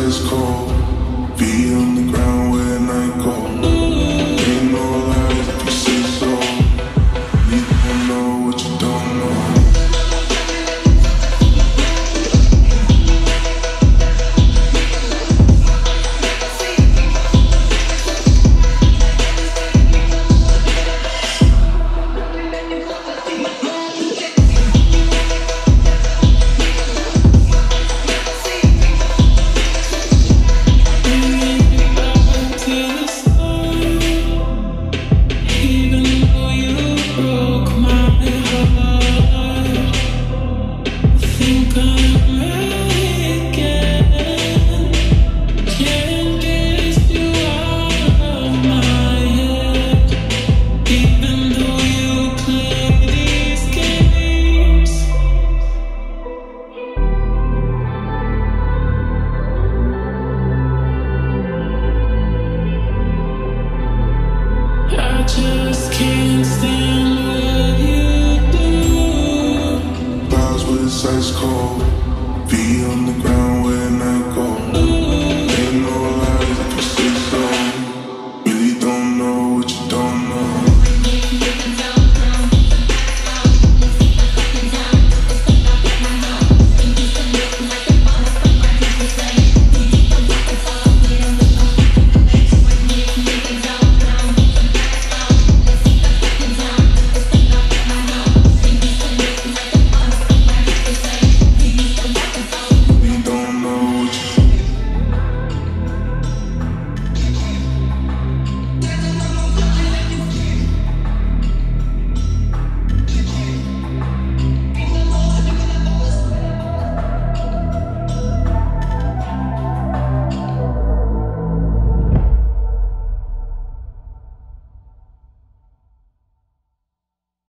It's cold.